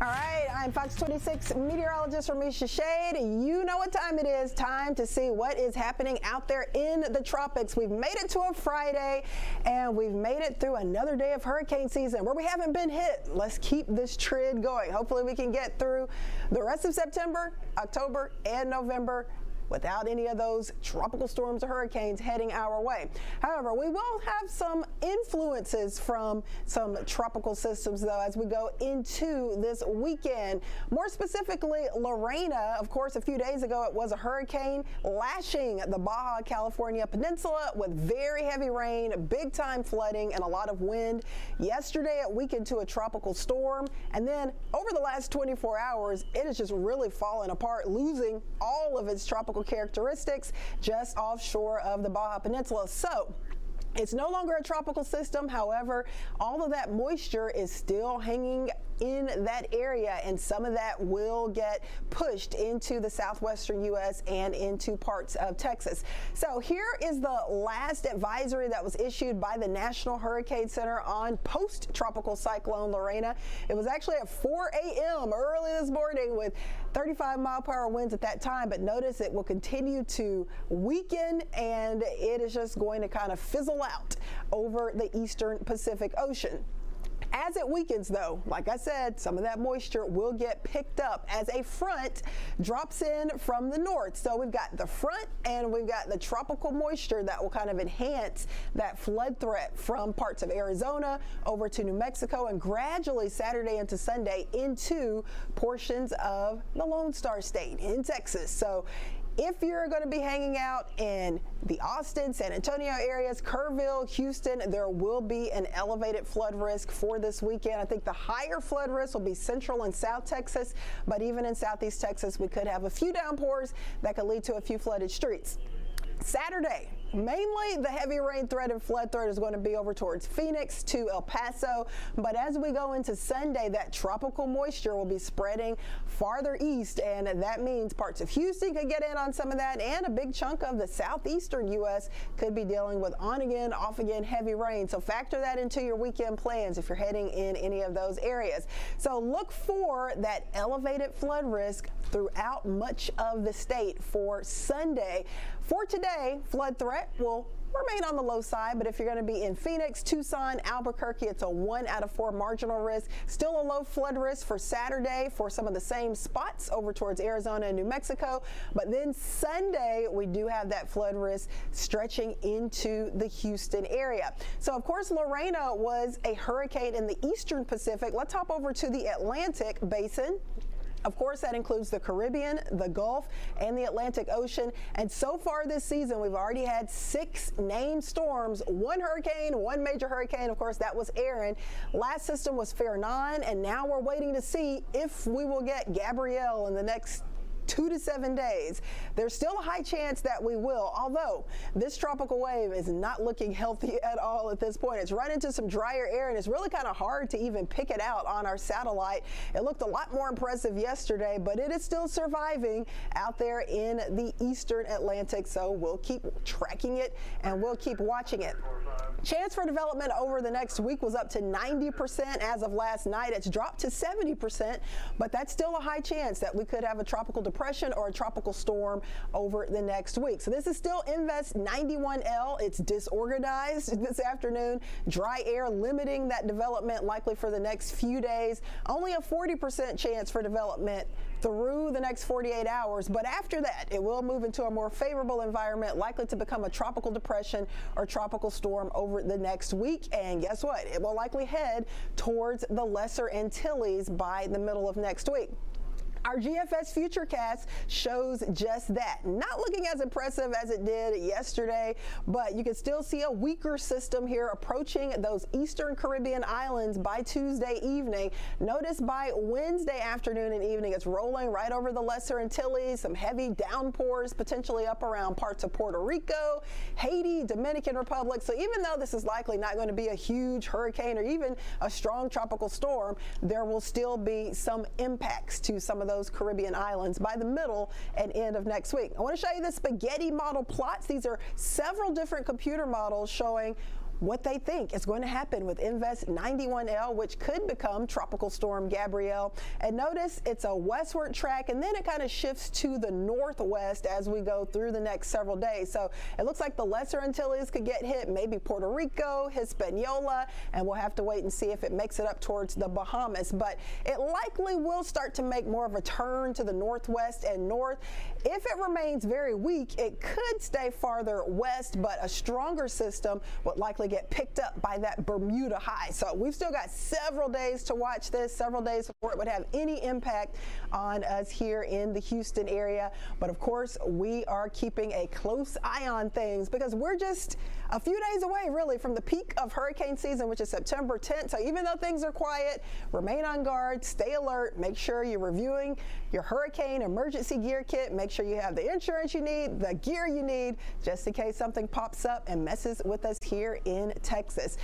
All right, I'm Fox 26 meteorologist Ramisha Shade. You know what time it is. Time to see what is happening out there in the tropics. We've made it to a Friday, and we've made it through another day of hurricane season where we haven't been hit. Let's keep this trend going. Hopefully we can get through the rest of September, October, and November without any of those tropical storms or hurricanes heading our way. However, we will have some influences from some tropical systems, though, as we go into this weekend. More specifically, Lorena, of course, a few days ago, it was a hurricane lashing the Baja California Peninsula with very heavy rain, big time flooding, and a lot of wind. Yesterday, it weakened to a tropical storm. And then over the last 24 hours, it has just really fallen apart, losing all of its tropical characteristics just offshore of the Baja Peninsula. So it's no longer a tropical system. However, all of that moisture is still hanging in that area, and some of that will get pushed into the southwestern U.S. and into parts of Texas. So here is the last advisory that was issued by the National Hurricane Center on post-tropical cyclone Lorena. It was actually at 4 a.m. early this morning with 35-mile-per-hour winds at that time, but notice it will continue to weaken, and it is just going to kind of fizzle out over the eastern Pacific Ocean. As it weakens, though, like I said, some of that moisture will get picked up as a front drops in from the north. So we've got the front and we've got the tropical moisture that will kind of enhance that flood threat from parts of Arizona over to New Mexico, and gradually Saturday into Sunday into portions of the Lone Star State in Texas. So if you're going to be hanging out in the Austin, San Antonio areas, Kerrville, Houston, there will be an elevated flood risk for this weekend. I think the higher flood risk will be central and south Texas, but even in southeast Texas, we could have a few downpours that could lead to a few flooded streets. Saturday, mainly the heavy rain threat and flood threat is going to be over towards Phoenix to El Paso, but as we go into Sunday, that tropical moisture will be spreading farther east, and that means parts of Houston could get in on some of that, and a big chunk of the southeastern U.S. could be dealing with on-again, off-again heavy rain, so factor that into your weekend plans if you're heading in any of those areas. So look for that elevated flood risk throughout much of the state for Sunday. For today, flood threat will remain on the low side, but if you're going to be in Phoenix, Tucson, Albuquerque, it's a 1 out of 4 marginal risk. Still a low flood risk for Saturday for some of the same spots over towards Arizona and New Mexico, but then Sunday we do have that flood risk stretching into the Houston area. So of course Lorena was a hurricane in the eastern Pacific. Let's hop over to the Atlantic basin. Of course, that includes the Caribbean, the Gulf, and the Atlantic Ocean. And so far this season, we've already had 6 named storms, 1 hurricane, 1 major hurricane. Of course, that was Erin. Last system was Fair Nine, and now we're waiting to see if we will get Gabrielle in the next 2 to 7 days. There's still a high chance that we will, although this tropical wave is not looking healthy at all at this point. It's run into some drier air, and it's really kind of hard to even pick it out on our satellite. It looked a lot more impressive yesterday, but it is still surviving out there in the eastern Atlantic, so we'll keep tracking it and we'll keep watching it. Chance for development over the next week was up to 90% as of last night. It's dropped to 70%, but that's still a high chance that we could have a tropical depression or a tropical storm over the next week. So this is still Invest 91L. It's disorganized this afternoon. Dry air limiting that development likely for the next few days. Only a 40% chance for development through the next 48 hours, but after that it will move into a more favorable environment, likely to become a tropical depression or tropical storm over the next week. And guess what? It will likely head towards the Lesser Antilles by the middle of next week. Our GFS futurecast shows just that. Not looking as impressive as it did yesterday, but you can still see a weaker system here approaching those eastern Caribbean islands by Tuesday evening. Notice by Wednesday afternoon and evening, it's rolling right over the Lesser Antilles, some heavy downpours potentially up around parts of Puerto Rico, Haiti, Dominican Republic. So even though this is likely not going to be a huge hurricane or even a strong tropical storm, there will still be some impacts to some of those Caribbean islands by the middle and end of next week. I want to show you the spaghetti model plots. These are several different computer models showing what they think is going to happen with Invest 91L, which could become Tropical Storm Gabrielle. And notice it's a westward track, and then it kind of shifts to the northwest as we go through the next several days. So it looks like the Lesser Antilles could get hit, maybe Puerto Rico, Hispaniola, and we'll have to wait and see if it makes it up towards the Bahamas. But it likely will start to make more of a turn to the northwest and north. If it remains very weak, it could stay farther west, but a stronger system would likely get picked up by that Bermuda high. So we've still got several days to watch this, several days before it would have any impact on us here in the Houston area. But of course, we are keeping a close eye on things because we're just a few days away really from the peak of hurricane season, which is September 10th. So even though things are quiet, remain on guard, stay alert, make sure you're reviewing your hurricane emergency gear kit, make sure you have the insurance you need, the gear you need, just in case something pops up and messes with us here in Texas.